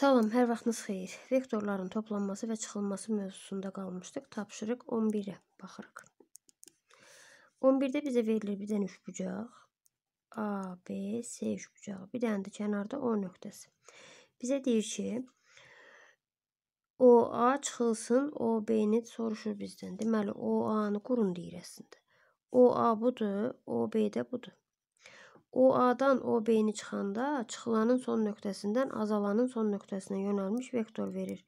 Salam, hər vaxtınız xeyir. Vektorların toplanması və çıxılması mövzusunda qalmışdıq. Tapşırıq 11-ə baxırıq. 11-də bizə verilir bir dənə üçbucaq. A, B, C üçbucağı. Bir dənə də kənarda O nöqtəsi. Bizə deyir ki, OA çıxılsın, OB-ni soruşur bizdən. Deməli, OA-nı qurun deyir əslində. OA budur, OB-də budur. OA'dan OB'ni çıxanda çıxılanın son nöqtəsindən azalanın son nöqtəsinə yönəlmiş vektor verir.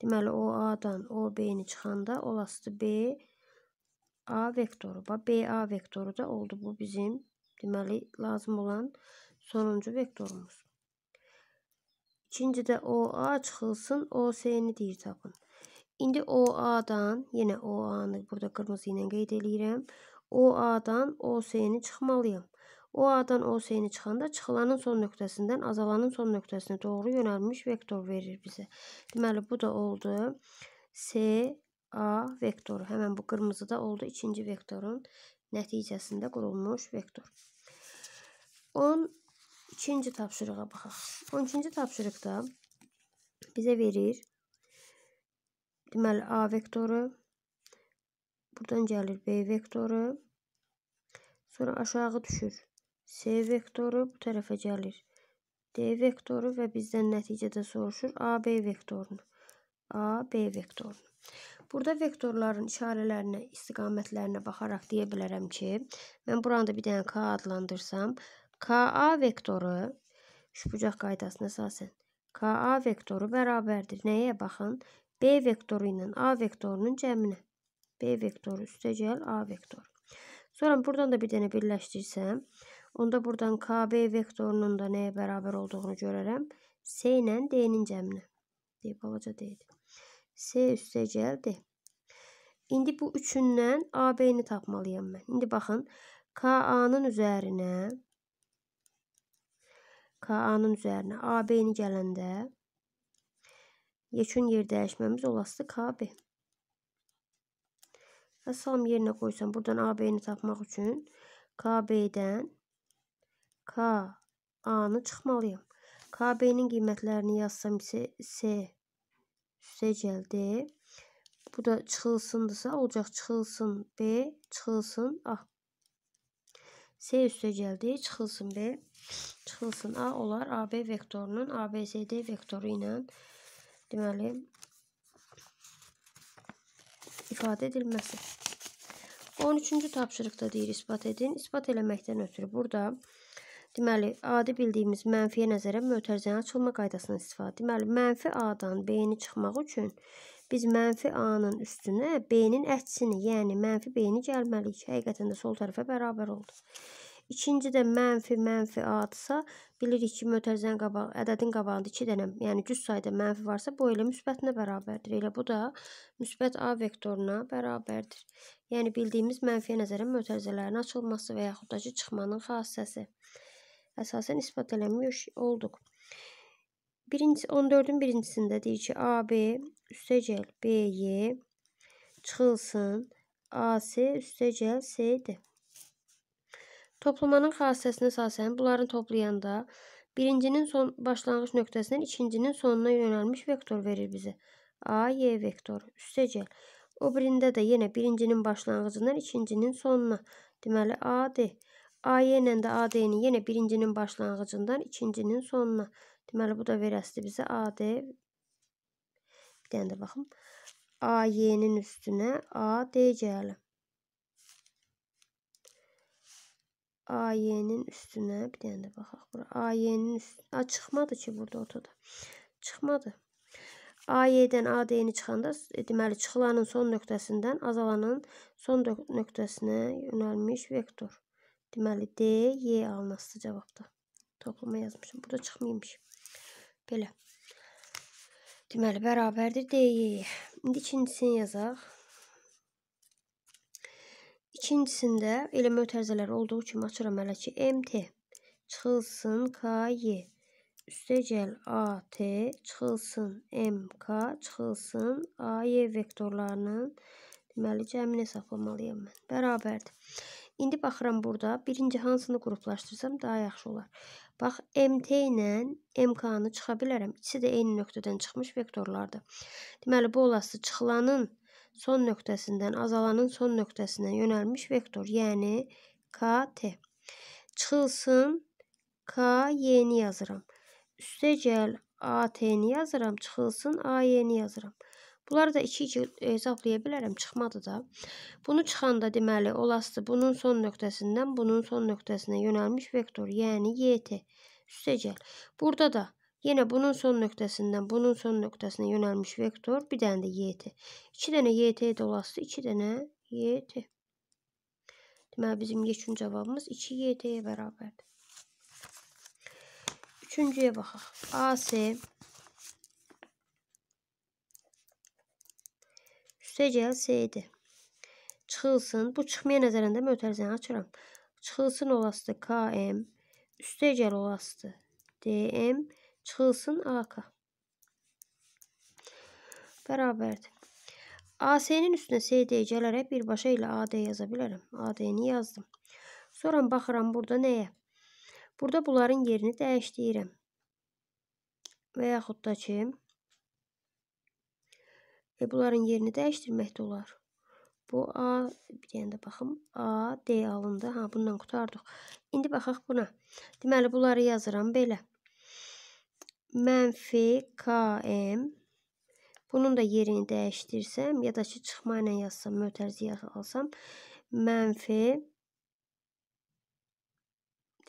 Deməli, OA'dan OB'ni çıxanda olası BA vektoru. BA vektoru da oldu bu bizim, deməli, lazım olan sonuncu vektorumuz. İkinci də OA çıxılsın, OC'ni deyir tapın. İndi OA'dan, yenə OA'nı burada qırmızı ilə qeyd edirəm, OA'dan OC'ni çıxmalıyam. OA'dan OC'ni çıxanda çıxılanın son nöqtəsindən azalanın son nöqtəsinə doğru yönəlmiş vektor verir bizə. Deməli, bu da oldu CA vektoru. Həmən bu qırmızı da oldu ikinci vektorun nəticəsində qurulmuş vektor. 12-ci tapşırığa baxaq. 12-ci tapşırıqda bizə verir, deməli, A vektoru, buradan gəlir B vektoru, sonra aşağı düşür. C vektoru bu tərəfə gəlir. D vektoru və bizdən nəticədə soruşur AB vektorunu. AB vektorunu. Burada vektorların işarələrinə, istiqamətlərinə baxaraq deyə bilərəm ki, mən buranı da bir dənə K adlandırsam, KA vektoru, üçbucaq qaydasına əsasən, KA vektoru bərabərdir. Nəyə baxın? B vektoru ilə A vektorunun cəminə. B vektoru üstə gəl A vektoru. Sonra buradan da bir dənə birləşdirsəm, onda buradan KB vektorunun da nəyə bərabər olduğunu görərəm. C ilə D'nin cəminə. D, balaca D'dir. C üstə gəldi. İndi bu üçündən AB-ni tapmalıyam mən. İndi baxın, KA-nın üzərinə AB-ni gələndə yekun yer dəyişməmiz olasıdır KB. Salam yerinə qoysam, buradan AB-ni tapmaq üçün KB-dən KA-nı çıxmalıyam. KB-nin qiymətlərini yazsam isə C üstə gəldi. Bu da çıxılsındırsa, olacaq çıxılsın B, çıxılsın A. C üstə gəldi, çıxılsın B, çıxılsın A olar AB vektorunun ABCD vektoru ilə, deməli, ifadə edilməsi. 13-cü tapşırıqda deyir, isbat edin. İsbat eləməkdən ötürü burada, deməli, adi bildiyimiz mənfiyə nəzərə mötərizənin açılma qaydasından istifadə. Deməli, mənfi A-dan B-ni çıxmaq üçün biz mənfi A-nın üstünə B-nin əksini, yəni mənfi B-ni gəlməliyik. Həqiqətən də sol tərəfə bərabər oldu. İkinci də mənfi A-dırsa, bilirik ki, mötərizənin ədədin qabağında 2 dənə, yəni cüz sayda mənfi varsa, bu elə müsbətinə bərabərdir. Elə bu da müsbət A vektoruna bərabərdir. Yəni, bildiyimiz mənfiyə nəzərə mötərizələrin açılması və yaxud da ki, çıxmanın xassəsi. Əsasən isbat eləmiş olduq. 14-ün birincisində deyir ki, AB üstə gəl BY, çıxılsın, AC üstə gəl CD. Toplamanın xassəsinə əsasən bunların toplayanda birincinin son başlanğıc nöqtəsindən ikincinin sonuna yönəlmiş vektor verir bizə. A, Y vektoru. Üstə gəl. O birində də yenə birincinin başlanğıcından ikincinin sonuna. Deməli, A, D. A, Y ilə də A, D-ni yenə birincinin başlanğıcından ikincinin sonuna. Deməli, bu da verəsidir bizə A, D. Bir dənə də baxım. A, Y-nin üstünə A, D gəlir. AY-nin üstünə, bir dənə də baxaq bura, AY-nin üstünə, çıxmadı ki burada ortada, çıxmadı. AY-dən AD-ni çıxanda, deməli, çıxılanın son nöqtəsindən azalanın son nöqtəsinə yönəlmiş vektor. Deməli, D, Y alınası cavabda. Toplama yazmışım, burada çıxmaymış. Belə. Deməli, bərabərdir D, Y. İndi ikincisini yazaq. İkincisində elə mötərizələr olduğu kimi açıram hələ ki, MT, çıxılsın KY, üstə gəl AT, çıxılsın MK, çıxılsın AY vektorlarının, deməli, cəmini hesablamalıyam mən, bərabərdir. İndi baxıram burada. Birinci hansını qruplaşdırsam daha yaxşı olar. Bax, MT ilə MK-nı çıxa bilərəm. İkisi də eyni nöqtədən çıxmış vektorlardır. Deməli, bu olası çıxılanın son nöqtəsindən azalanın son nöqtəsinə yönəlmiş vektor. Yəni KT. Çıxılsın KY'ni yazıram. Üstə gəl AT'ni yazıram. Çıxılsın AY'ni yazıram. Bunları da 2-2 hesablaya bilərəm. Çıxmadı da. Bunu çıxanda deməli olasıdır. Bunun son nöqtəsindən bunun son nöqtəsinə yönəlmiş vektor. Yəni YT. Üstə gəl. Burada da yenə bunun son nöqtəsindən bunun son nöqtəsinə yönəlmiş vektor. Bir dənə də YT. 2 dənə YT-də olasıdır. 2 dənə YT. Deməli bizim yekun cavabımız 2 YT-yə bərabərdir. Üçüncüyə baxaq. AC üstə gəl CD. Çıxılsın. Bu çıxmaya nəzərində mötərizəni açıram. Çıxılsın olasıdır KM. Üstə gəl olasıdır DM. Çıxılsın AK. Bərabərdir. AC-nin üstünə CD-yə gələrək birbaşa ilə AD yaza bilərəm. AD-ni yazdım. Sonra baxıram burada nəyə? Burada bunların yerini dəyişdirəm. Və yaxud da ki, bunların yerini dəyişdirmək də olar. Bu A, bir dənə də baxım, A, D alındı. Ha, bundan qurtardıq. İndi baxaq buna. Deməli, bunları yazıram belə. Mənfi KM. Bunun da yerini dəyişdirsəm, ya da ki, çıxma ilə yazsam, mötəriziyə alsam, mənfi,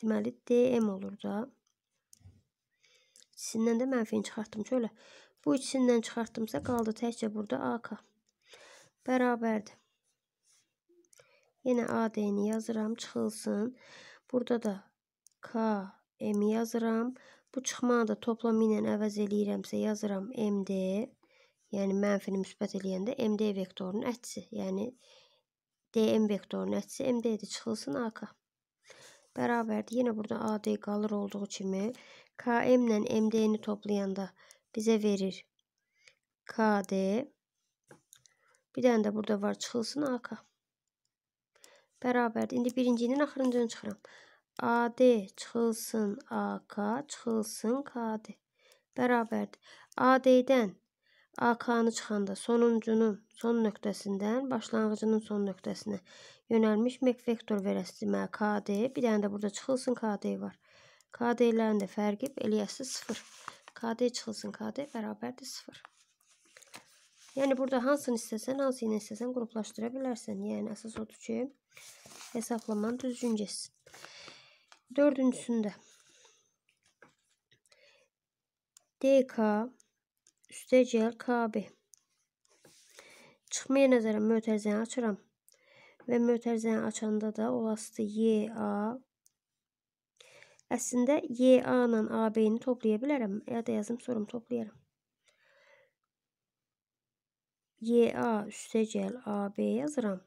deməli, DM olur da. İkisindən də mənfini çıxartdım. Şöyle, bu ikisindən çıxartdımsa, qaldı təkcə burada AK. Bərabərdir. Yenə AD-ni yazıram, çıxılsın. Burada da KM-i yazıram. Bu çıxmanı da toplamı ilə əvəz eləyirəmsə, yazıram MD. Yəni, mənfini müsbət eləyəndə MD vektorunun ətisi, yəni DM vektorunun ətisi MD-dir, çıxılsın AK. Bərabərdir. Yenə burada AD qalır olduğu kimi. KM ilə MD-ni toplayanda bizə verir KD. Bir dənə də burada var, çıxılsın AK. Bərabərdir. İndi birincinin axırıncını çıxıram. AD çıxılsın AK, çıxılsın KD. Bərabərdir. AD-dən AK'nı çıxanda sonuncunun son nöqtəsindən başlanğıcının son nöqtəsinə yönəlmiş vektor verəsiz deməli KD. Bir dənə də burada çıxılsın KD var. KD-lərin də fərqi eləyəsi 0. KD çıxılsın KD bərabərdir 0. Yəni burada hansını istəsən, hansı ilə istəsən qruplaşdıra bilərsən. Yəni əsas odur ki, hesablaman düzgün getsin. Dördüncüsündə DK üstə gəl KB. Çıxmaya nəzərəm mötərizəni açıram. Və mötərizəni açanda da olasıdır YA. Əslində YA ilə AB-ni toplaya bilərəm. Ya da yazım sorum toplayarım. YA üstə gəl AB yazıram.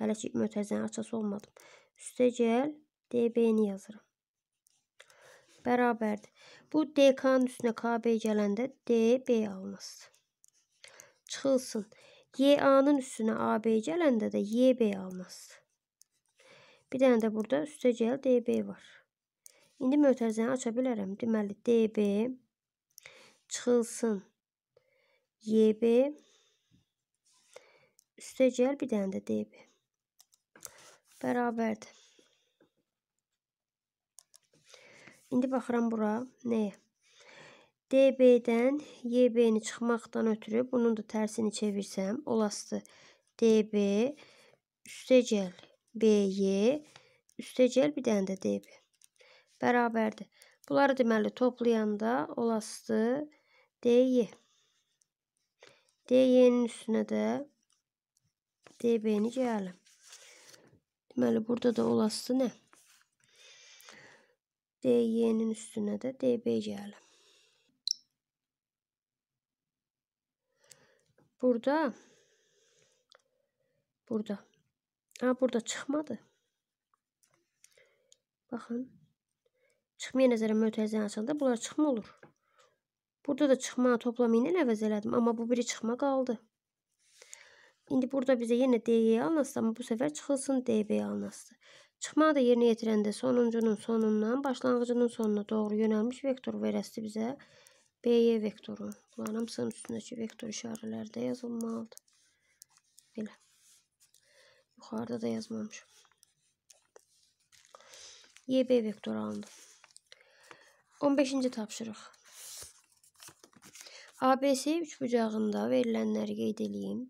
Hələ ki mötərizəni açası olmadım. Üstə gəl DB-ni yazıram. Bərabərdir. Bu DK-nın üstünə KB gələndə DB alınasıdır. Çıxılsın. YA-nın üstünə AB gələndə də YB alınasıdır. Bir dənə də burada üstə gəl DB var. İndi mötərizəni aça bilərəm. Deməli DB çıxılsın YB üstə gəl bir dənə də DB. Bərabərdir. İndi baxıram bura nəyə? DB-dən YB-ni çıxmaqdan ötürü bunun da tərsini çevirsəm, olasıdır DB üstə gəl BY üstə gəl bir dənə də DB. Bərabərdir. Bunları deməli toplayanda olasıdır DY. DY-nin üstünə də DB-ni gələm. Deməli burada da olasıdır nə? DY'nin üstünə də DB gələm. Burada. Ha, burada çıxmadı. Baxın. Çıxmaya nəzərə mötərizəni açanda bunlar çıxma olur. Burada da çıxma toplamı ilə əvəz elədim. Amma bu biri çıxma qaldı. İndi burada bizə yenə DY alınasıdır. Amma bu səfər çıxılsın DB alınasıdır. Çıxmağı da yerinə yetirəndə sonuncunun sonundan başlanğıcının sonuna doğru yönəlmiş vektor verəsi bizə BY vektoru. Bunların hamısının üstündəki vektor işarələri də yazılmalıdır. Belə. Yuxarıda da yazmamışam. YB vektoru alındı. 15-ci tapşırıq. ABC üç bucağında verilənləri qeyd edeyim.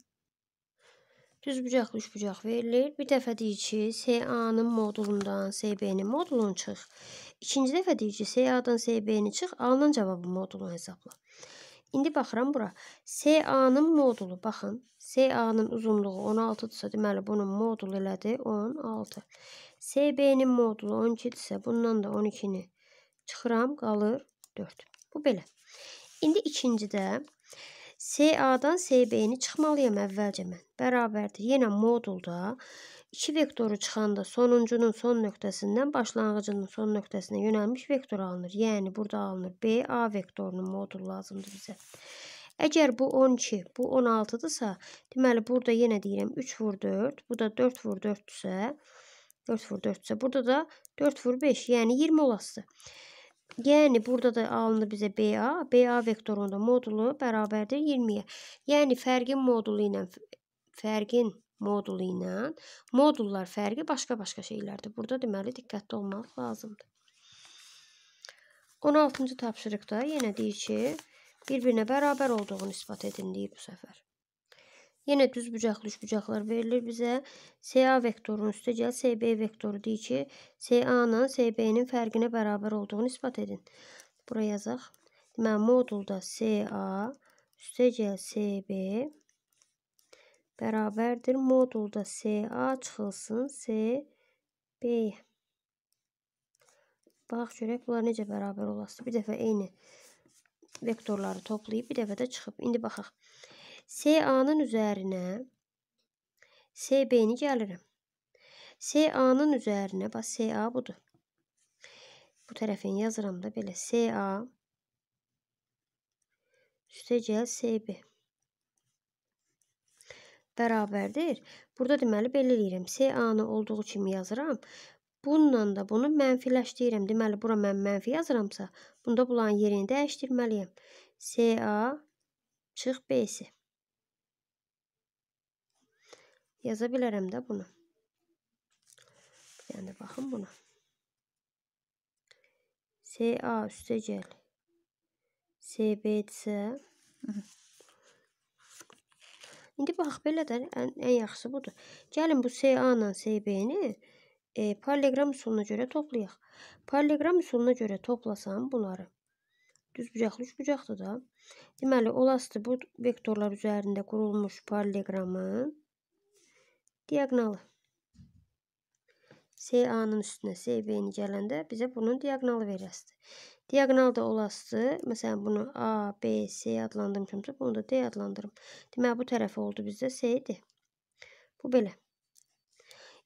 Düz bucaqlı üç bucaq verilir. Bir dəfə deyir ki, SA'nın modulundan SB'nin modulunu çıx. İkinci dəfə deyir ki, SA'dan SB'ni çıx, alınan cavabın modulunu hesabla. İndi baxıram bura. SA'nın modulu, baxın. SA'nın uzunluğu 16-dırsa, deməli bunun modulu elədi 16. SB'nin modulu 12-dirsə, bundan da 12-ni çıxıram, qalır 4. Bu belə. İndi ikincidə SA'dan SB'ni çıxmalıyam əvvəlcə mən. Bərabərdir. Yenə modulda iki vektoru çıxanda sonuncunun son nöqtəsindən başlanğıcının son nöqtəsinə yönəlmiş vektor alınır. Yəni burada alınır. BA vektorunun modulu lazımdır bizə. Əgər bu 12, bu 16-dırsa, deməli burada yenə deyirəm 3 vur 4, bu da 4 vur 4-dürsə, burada da 4 vur 5, yəni 20 olasıdır. Yəni burada da alınır bizə BA. BA vektorunda modulu bərabərdir 20-yə. Yəni fərqin modulu ilə modullar fərqi başqa-başqa şeylərdir. Burada deməli diqqətli olmaq lazımdır. 16-cı tapşırıqda yenə deyir ki, bir-birinə bərabər olduğunu isbat edin deyir bu səfər. Yenə düz bucaqlı üç bucaqlar verilir bizə. SA vektorunun üstə gəl, SB vektoru deyir ki, SA-nın SB-nin fərqinə bərabər olduğunu isbat edin. Buraya yazaq. Deməli, modulda SA üstə gəl SB bərabərdir. Modulda SA çıxılsın SB-yə. Bax görək, bunlar necə bərabər olasıdır. Bir dəfə eyni vektorları toplayıb, bir dəfə də çıxıb. İndi baxaq. SA'nın üzərinə SB'ni gəlirəm. SA'nın üzərinə, bax SA budur. Bu tərəfini yazıram da belə. SA üstəgəl SB bərabərdir. Burada deməli belə eləyirəm. SA'nı olduğu kimi yazıram. Bununla da bunu mənfiləşdirəm. Deməli bura mən mənfi yazıramsa, bunda bulanın yerini dəyişdirməliyəm. SA çıx B'si. Yaza bilərəm də bunu. Yəni, baxın buna. SA üstə gəl. SB etsə. İndi bax, belə də ən yaxşısı budur. Gəlin bu SA ilə SB-ni paralleloqram üsuluna görə toplayaq. Paralleloqram üsuluna görə toplasam bunları. Düz bucaqlı üç bucaqdır da. Deməli, olasıdır bu vektorlar üzərində qurulmuş paralleloqramın diagonalı. SA'nın üstünə SB'ni gələndə bizə bunun diagonalı verəsidir. Diagonal da olasıdır. Məsələn, bunu A, B, C adlandırmışamsa, bunu da D adlandırım. Deməli, bu tərəfi oldu bizdə C'dir. Bu belə.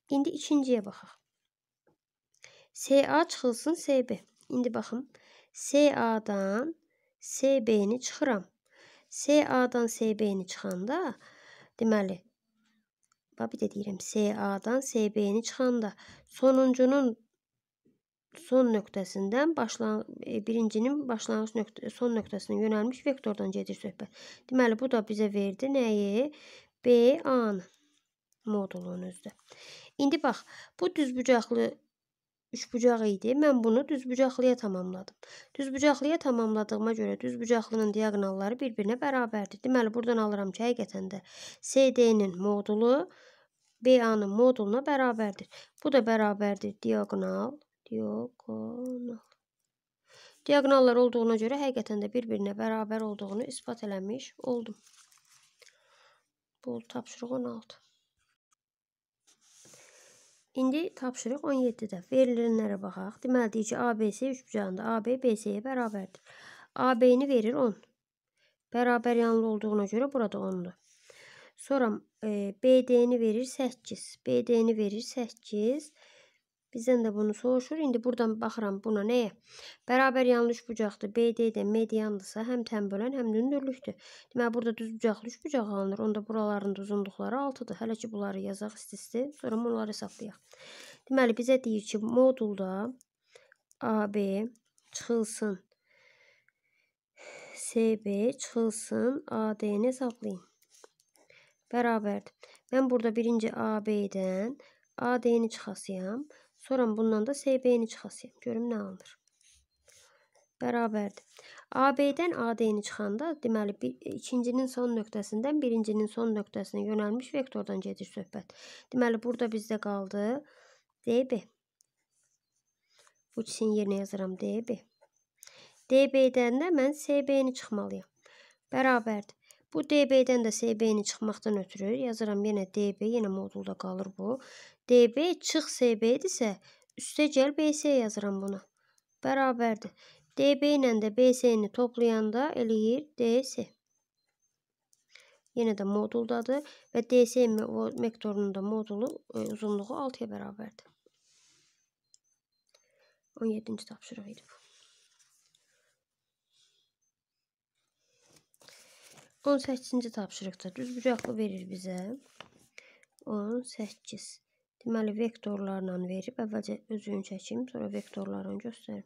İndi ikinciyə baxaq. SA çıxılsın SB. İndi baxın. SA'dan SB'ni çıxıram. SA'dan SB'ni çıxanda, deməli, bir də deyirəm, SA'dan SB'ni çıxanda sonuncunun son nöqtəsindən birincinin son nöqtəsinə yönəlmiş vektordan gedir söhbət. Deməli, bu da bizə verdi nəyi? BA'nın modulunun özü. İndi bax, bu düzbucaqlı üç bucaq idi. Mən bunu düzbucaqlıya tamamladım. Düzbucaqlıya tamamladığıma görə düzbucaqlının diagonalları bir-birinə bərabərdir. Deməli, buradan alıram ki, həqiqətən də CD'nin modulu BA'nın moduluna bərabərdir. Bu da bərabərdir. Diagonal. Diagonallar olduğuna görə həqiqətən də bir-birinə bərabər olduğunu isbat eləmiş oldum. Bu tapşırıq 16. İndi tapşırıq 17-də. Verilənlərə baxaq. Deməli, deyir ki, ABC üç bucağında AB BC-yə bərabərdir. AB-ni verir 10. Bərabər yanlı olduğuna görə burada 10-dur. Sonra BD-ni verir 8. BD-ni verir 8. Bizdən də bunu soruşur. İndi buradan baxıram buna nəyə? Bərabər yanlı üç bucaqdır. BD-də mediandırsa, həm tən bölən, həm dündürlükdür. Deməli, burada düz bucaqlı üç bucaq alınır. Onda buraların da uzunluqları 6-dır. Hələ ki, bunları yazaq ististi. Sonra bunları hesablayaq. Deməli, bizə deyir ki, modulda AB çıxılsın, CB çıxılsın, AD-ni hesablayın. Bərabərdir. Mən burada birinci AB-dən AD-ni çıxasıyam. Sonra bundan da CB-ni çıxasıyam. Görüm nə alınır. Bərabərdir. AB-dən AD-ni çıxanda, deməli, ikincinin son nöqtəsindən birincinin son nöqtəsinə yönəlmiş vektordan gedir söhbət. Deməli, burada bizdə qaldı DB. Bu ikisinin yerinə yazıram DB. DB-dən də mən CB-ni çıxmalıyam. Bərabərdir. Bu DB-dən də CB-ni çıxmaqdan ötürü yazıram yenə DB, yenə modulda qalır bu. DB çıx CB-dirsə, üstə gəl BC yazıram buna. Bərabərdir. DB ilə də BC-ni toplayanda eləyir DC. Yenə də moduldadır və DC vektorunun da modulu, uzunluğu 6-ya bərabərdir. 17-ci tapşırıq idi bu. 18-ci tapşırıqda düzbucaqlı verir bizə 18. Deməli, vektorlarla verib, əvvəlcə özünü çəkim, sonra vektorlarla göstərim.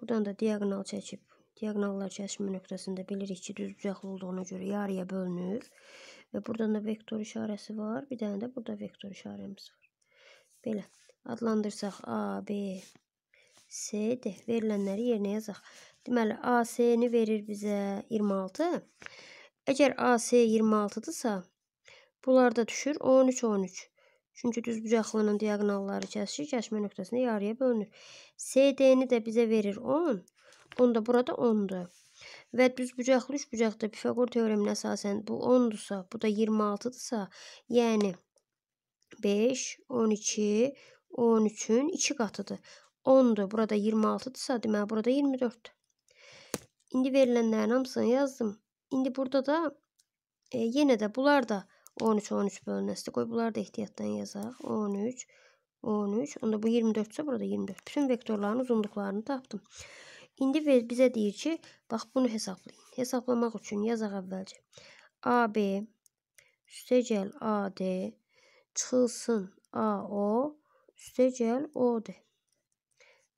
Buradan da diagonal çəkib, diagonallar kəsişmə nöqtəsində bilirik ki, düzbucaqlı olduğuna görə yarıya bölünür. Və buradan da vektor işarəsi var, bir dənə də burada vektor işarəmiz var. Belə, adlandırsaq A, B, CD verilənləri yerinə yazaq. Deməli, AC-ni verir bizə 26. Əgər AC 26-dırsa, bunlar da düşür 13-13. Çünki düzbucaqlının diagonalları kəsişir, kəsişmə nöqtəsində yarıya bölünür. CD-ni də bizə verir 10. 10 da burada 10-dur. Və düzbucaqlı üçbucaqda Pifaqor teoreminə əsasən bu 10-dursa, bu da 26-dırsa, yəni 5, 12, 13-ün 2 qatıdır. 10-dur, burada 26-dırsa, deməli, burada 24-dür. İndi verilənlərin hamısını yazdım. İndi burada da, yenə də bunlar da 13-13 bölünəsidir. Qoy, bunlar da ehtiyatdan yazaq. 13, 13, onda bu 24-dürsə, burada 24. Bütün vektorların uzunluqlarını tapdım. İndi bizə deyir ki, bax, bunu hesablayın. Hesablamaq üçün yazaq əvvəlcə. AB, üstəgəl AD, çıxılsın AO, üstəgəl OD.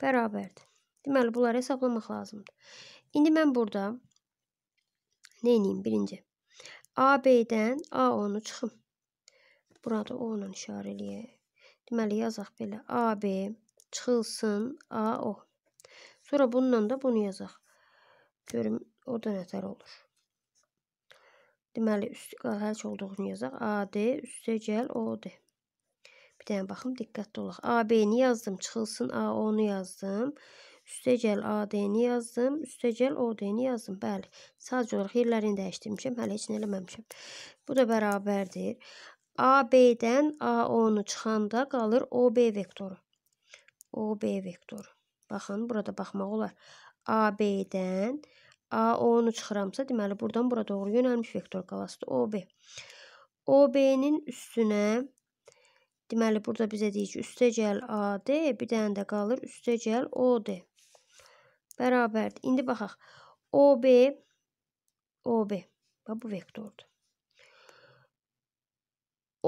Bərabərdir. Deməli, bunları hesablamaq lazımdır. İndi mən burada nə edeyim? Birinci, AB-dən A10-u çıxım. Burada O ilə işarə eləyək. Deməli, yazaq belə. AB çıxılsın AO. Sonra bununla da bunu yazaq. Görüm, orada nətər olur. Deməli, həlç olduğunu yazaq. AD üstə gəl OD. Bir dənə baxım, diqqətli olaq. AB-ni yazdım, çıxılsın AO-nu yazdım, üstə gəl AD-ni yazdım, üstə gəl OD-ni yazdım. Bəli, sadəcə olaraq yerlərini dəyişdirmişəm, hələ heç nə eləməmişəm. Bu da bərabərdir. AB-dən AO-nu çıxanda qalır OB vektoru. OB vektoru. Baxın, burada baxmaq olar. AB-dən AO-nu çıxıramsa, deməli, buradan bura doğru yönəlmiş vektor qalasıdır. OB. OB-nin üstünə... Deməli, burada bizə deyir ki, üstə gəl AD, bir dənə də qalır, üstə gəl OD. Bərabərdir. İndi baxaq. OB, OB, bu vektordur.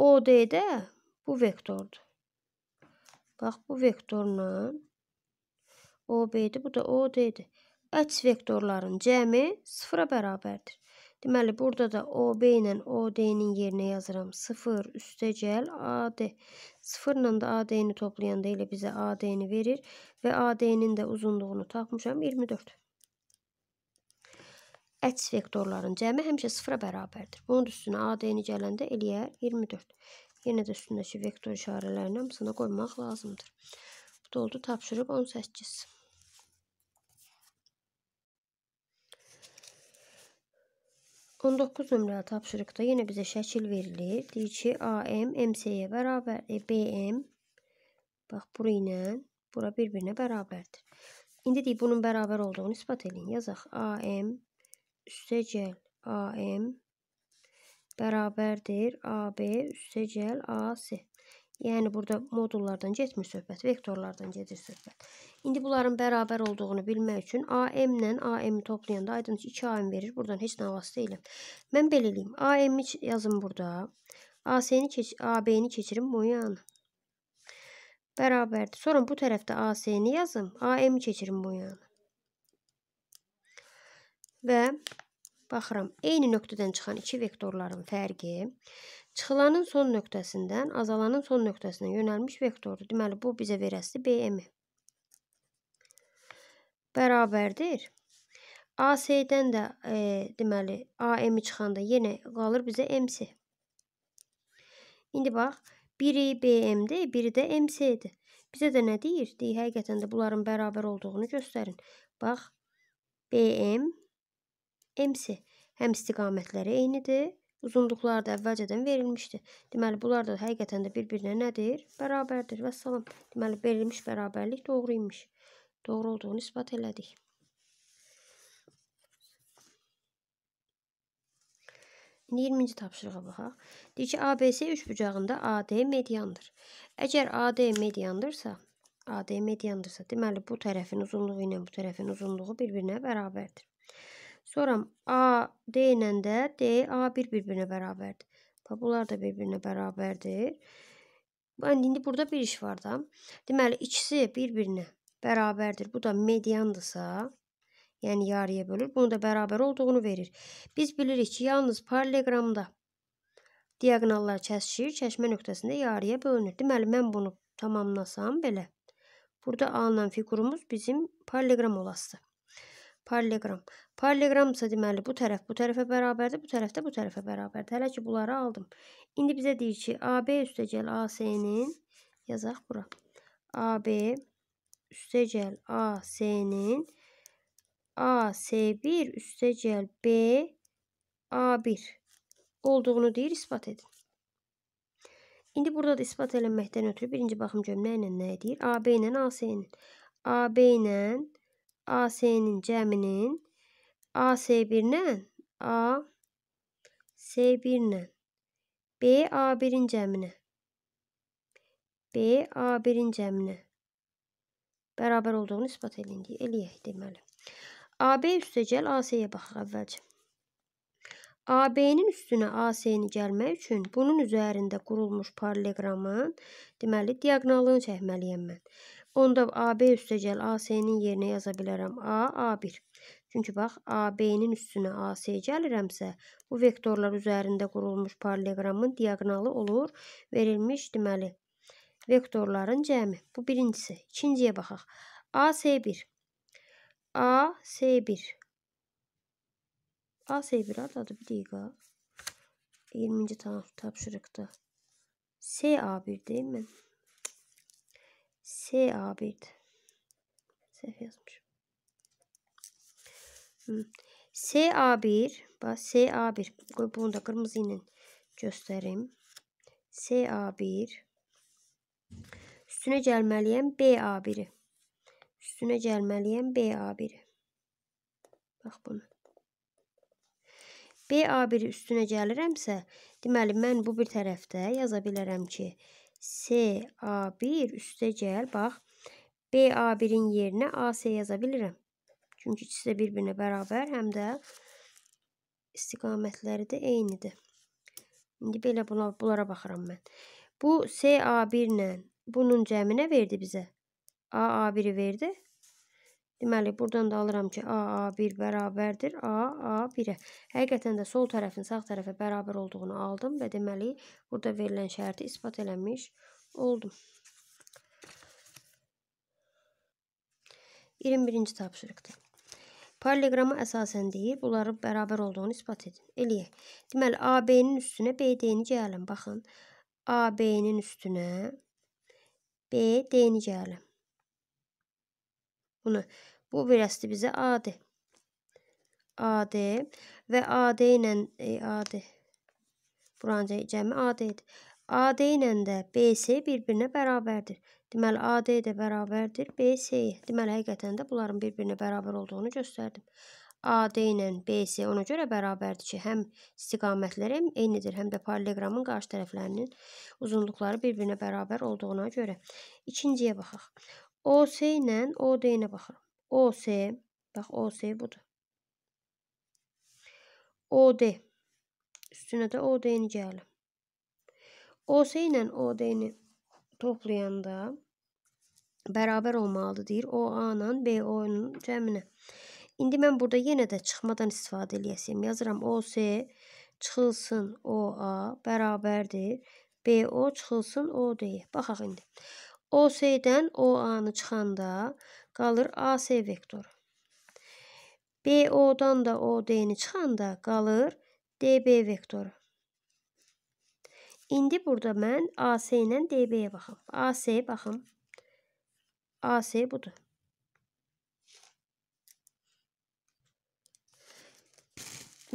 OD də bu vektordur. Bax, bu vektorla OB-dir, bu da OD-dir. Əks vektorların cəmi sıfıra bərabərdir. Deməli, burada da OB ilə OD-nin yerinə yazıram 0 üstə gəl AD. 0 ilə də AD-ni toplayanda elə bizə AD-ni verir və AD-nin də uzunluğunu tapmışam 24. Əks vektorların cəmi həmişə 0-a bərabərdir. Bunun üstünə AD-ni gələndə eləyər 24. Yenə də üstündəki vektor işarələrini hamısına qoymaq lazımdır. Bu da oldu tapşırıq 18. 19 nömrəli tapşırıqda yenə bizə şəkil verilir. Deyir ki, AM, MC-yə bərabər, BM, bax, bura ilə, bura bir-birinə bərabərdir. İndi deyir, bunun bərabər olduğunu isbat edin. Yazaq, AM, üstə gəl, AM, bərabərdir, AB, üstə gəl, AC. Yəni burada modullardan getmir söhbət, vektorlardan gedir söhbət. İndi bunların bərabər olduğunu bilmək üçün AM ilə AM'i toplayanda aydın 2AM verir. Buradan heç nə vasitə deyiləm. Mən belə eləyim. AM'i yazım burada. AB'ni keçirim bu yana. Bərabərdir. Sonra bu tərəfdə AC'ni yazım. AM'i keçirim bu yana. Və baxıram. Eyni nöqtədən çıxan iki vektorların fərqi çıxılanın son nöqtəsindən azalanın son nöqtəsinə yönəlmiş vektordur. Deməli, bu bizə verəsidir BM-i. Bərabərdir. AC-dən də deməli, AM-i çıxanda yenə qalır bizə MC. İndi bax, biri BM-dir, biri də MC-dir. Bizə də nə deyir? Deyir, həqiqətən də bunların bərabər olduğunu göstərin. Bax, BM, MC. Həm istiqamətləri eynidir. Uzunluqlar da əvvəlcədən verilmişdir. Deməli, bunlar da həqiqətən də bir-birinə nədir? Bərabərdir. Vəssalam. Deməli, verilmiş bərabərlik doğruymuş. Doğru olduğunu isbat elədik. İndi 20-ci tapşırığa baxaq. Deyir ki, ABC üç bucağında AD mediandır. Əgər AD mediandırsa, deməli, bu tərəfin uzunluğu ilə bu tərəfin uzunluğu bir-birinə bərabərdir. Sonra AD ilə də DA1 bir-birinə bərabərdir. Bunlar da bir-birinə bərabərdir. İndi burada bir iş var da. Deməli, ikisi bir-birinə bərabərdir. Bu da mediandırsa, yəni yarıya bölür. Bunu da bərabər olduğunu verir. Biz bilirik ki, yalnız paralleqramda diagonallar kəsişir, kəsişmə nöqtəsində yarıya bölünür. Deməli, mən bunu tamamlasam belə. Burada alınan figurumuz bizim paralleqram olasıdır. Paralleqram. Paralleqramsa deməli bu tərəf bu tərəfə bərabərdir, bu tərəf də bu tərəfə bərabərdir. Hələ ki, bunları aldım. İndi bizə deyir ki, AB üstəgəl AC-nin, yazaq bura, AB üstəgəl AC-nin, AC1 üstəgəl BA1 olduğunu deyir, isbat edin. İndi burada da isbat eləməkdən ötürü birinci baxım cümlə ilə nə deyir? AB ilə AC-nin, AB ilə AC-nin cəminin AC1-lə BA1-in cəminə bərabər olduğunu isbat eləyək deməli. AB üstəgəl AC-yə baxıq əvvəlcə. AB-nin üstünə AC-ni gəlmək üçün bunun üzərində qurulmuş paralleqramın, deməli, diagonalını çəkməliyəm mən. Onda AB üstəgəl AC-nin yerinə yaza bilərəm A, A1. Çünki bax, AB-nin üstünə AC gəlirəmsə, bu vektorlar üzərində qurulmuş paralleqramın diagonalı olur, verilmiş, deməli, vektorların cəmi. Bu birincisi. İkinciyə baxaq. AC1 adadı bir dəqiqə. 20-ci tapşırıqda. CA1 deyim mən. CA1-dir. Səhv yazmışım. CA1, bax, CA1. Qoy, bunu da qırmızı ilə göstərim. CA1. Üstünə gəlməliyəm BA1-i. Bax bunu. BA1-i üstünə gəlirəmsə, deməli, mən bu bir tərəfdə yaza bilərəm ki, CA1 üstəgəl, bax, BA1-in yerinə AC yaza bilirəm. Çünki ikisi də bir-birinə bərabər, həm də istiqamətləri də eynidir. İndi belə bunlara baxıram mən. Bu CA1 ilə bunun cəminə verdi bizə. AA1-i verdi. Deməli, buradan da alıram ki, AA1 bərabərdir AA1-ə. Həqiqətən də sol tərəfin sağ tərəfə bərabər olduğunu aldım və deməli, burada verilən şərti isbat eləmiş oldum. 21-ci tapşırıqdır. Paralleqrama əsasən deyir, bunların bərabər olduğunu isbat edin. Eləyək. Deməli, AB-nin üstünə BD-ni gəlin. Baxın, AB-nin üstünə BD-ni gəlin. Bu verəsdir bizə AD və AD ilə buranca cəmi AD-dir. AD ilə də BC bir-birinə bərabərdir. Deməli, AD də bərabərdir BC-yə. Deməli, həqiqətən də bunların bir-birinə bərabər olduğunu göstərdim. AD ilə BC ona görə bərabərdir ki, həm istiqamətləri eynidir, həm də paralleqramın qarşı tərəflərinin uzunluqları bir-birinə bərabər olduğuna görə. İkinciyə baxaq. OC ilə OD-nə baxırıq. OC, bax OC budur. OD, üstünə də OD-ni gəlir. OC ilə OD-ni toplayanda bərabər olmalıdır, deyir OA ilə BO-nun cəminə. İndi mən burada yenə də çıxmadan istifadə eləyəsəm. Yazıram OC çıxılsın OA bərabərdir. BO çıxılsın OD-yə. Baxaq indi. OC-dən OA-nı çıxanda qalır AC vektoru. BO-dan da OD-ni çıxanda qalır DB vektoru. İndi burada mən AC ilə DB-yə baxam. AC, baxın. AC budur.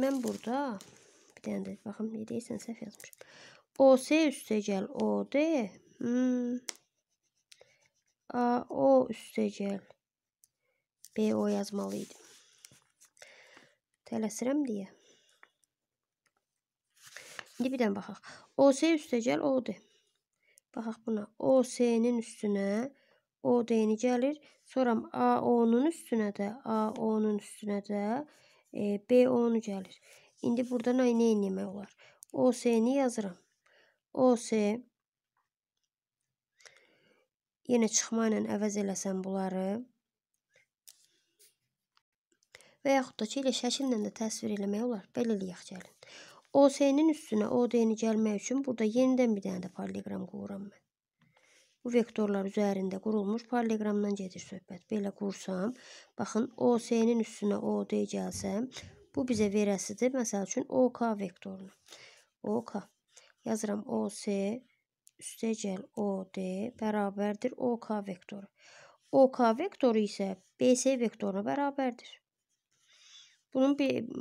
Mən burada, bir dənə də baxım, ne deyirsən, səhv yazmışım. OC üstə gəl OD, AO üstə gəl BO yazmalıydım. Tələsirəm deyə. İndi bir dənə baxaq. OC üstə gəl OD. Baxaq buna. OC-nin üstünə OD-ni gəlir. Sonra AO-nun üstünə də, BO-nu gəlir. İndi buradan nə eləmək olar? OC-ni yazıram. OC yenə çıxma ilə əvəz eləsəm bunları və yaxud da ki, elə şəkillə də təsvir eləmək olar. Belə eləyək gəlin. OC-nin üstünə OD-ni gəlmək üçün burada yenidən bir dənə də paralleqram qururam mən. Bu vektorlar üzərində qurulmuş paralleqramdan gedir söhbət. Belə qursam, baxın, OC-nin üstünə OD gəlsəm, bu bizə verəsidir, məsəl üçün, OK vektorunu. OK. Yazıram OC, üstə gəl OD, bərabərdir OK vektoru. OK vektoru isə BC vektoruna bərabərdir. Bunun,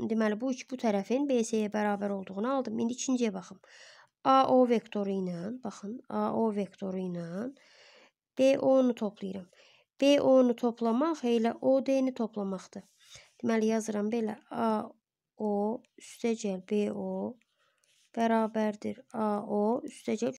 deməli, bu tərəfin BC-yə bərabər olduğunu aldım. İndi ikinciyə baxım. AO vektoru ilə, baxın, AO vektoru ilə BO-nu toplayıram. BO-nu toplamaq elə OD-ni toplamaqdır. Deməli, yazıram belə AO üstə gəl BO bərabərdir AO üstə gəl.